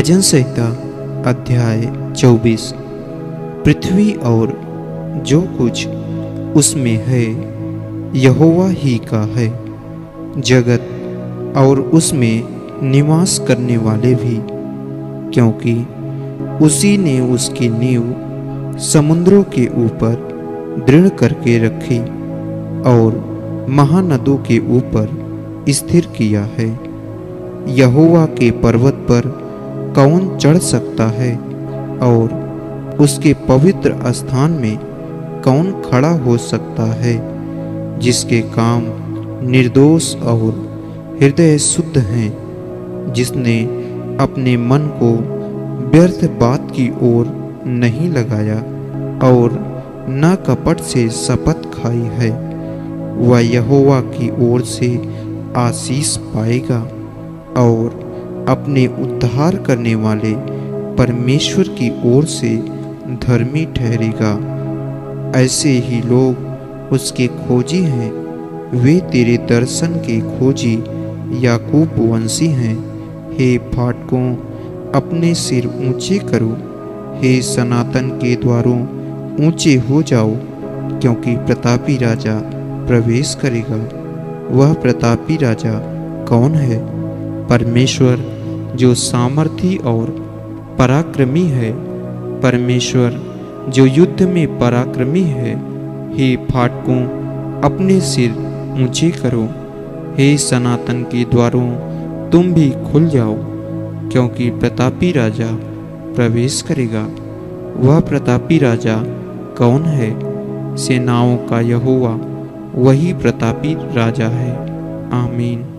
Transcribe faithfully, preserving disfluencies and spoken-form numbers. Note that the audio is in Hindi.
भजन संहिता अध्याय चौबीस। पृथ्वी और जो कुछ उसमें है यहोवा ही का है, जगत और उसमें निवास करने वाले भी, क्योंकि उसी ने उसकी नींव समुद्रों के ऊपर दृढ़ करके रखी और महानदों के ऊपर स्थिर किया है। यहोवा के पर्वत पर कौन चढ़ सकता है और उसके पवित्र स्थान में कौन खड़ा हो सकता है, जिसके काम निर्दोष और हृदय शुद्ध हैं, जिसने अपने मन को व्यर्थ बात की ओर नहीं लगाया और न कपट से शपथ खाई है, वह यहोवा की ओर से आशीष पाएगा और अपने उद्धार करने वाले परमेश्वर की ओर से धर्मी ठहरेगा। ऐसे ही लोग उसके खोजी हैं, वे तेरे दर्शन के खोजी याकूब वंशी हैं। हे फाटकों, अपने सिर ऊंचे करो, हे सनातन के द्वारों ऊंचे हो जाओ, क्योंकि प्रतापी राजा प्रवेश करेगा। वह प्रतापी राजा कौन है? परमेश्वर जो सामर्थी और पराक्रमी है, परमेश्वर जो युद्ध में पराक्रमी है। हे फाटकों, अपने सिर ऊंचे करो, हे सनातन के द्वारों तुम भी खुल जाओ, क्योंकि प्रतापी राजा प्रवेश करेगा। वह प्रतापी राजा कौन है? सेनाओं का यहोवा, वही प्रतापी राजा है। आमीन।